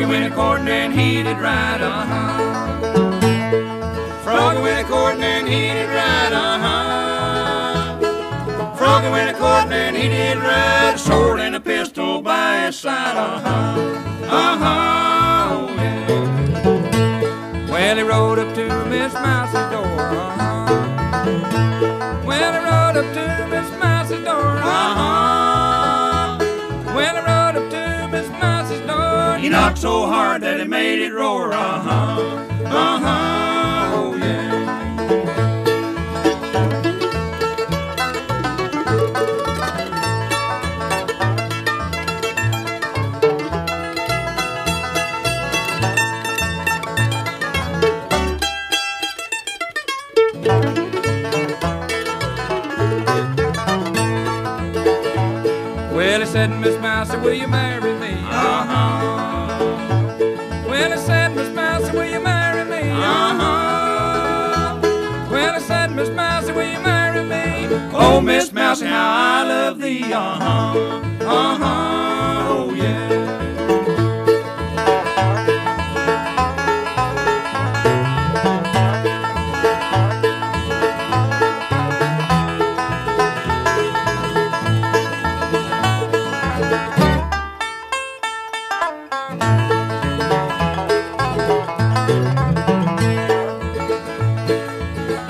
Froggy went a courtin' and he did right, uh-huh. Froggy went a courtin' and he did right, uh-huh. Froggy went a courtin' and he did right, a sword and a pistol by his side, uh-huh, uh-huh, oh, yeah. Well, he rode up to Miss Mouse's door, uh-huh. Well, he rode up to Miss Mouse's door, uh-huh. Well, he rode up to Miss Mouse's door, he knocked so hard that it made it roar, uh-huh, uh-huh, oh yeah. Well, he said, Miss Mousie, will you marry me? Uh-huh. Well, he said, Miss Mousie, will you marry me? Uh-huh. Well, he said, Miss Mousie, will you marry me? Oh, Miss Mousie, how I love thee, uh-huh, uh-huh, oh yeah.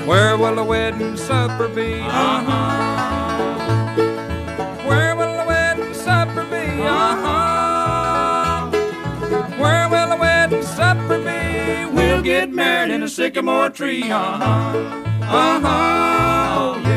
Where will the wedding supper be? Uh-huh. Where will the wedding supper be? Uh-huh. Where will the wedding supper be? We'll get married in a sycamore tree. Uh-huh. Uh-huh.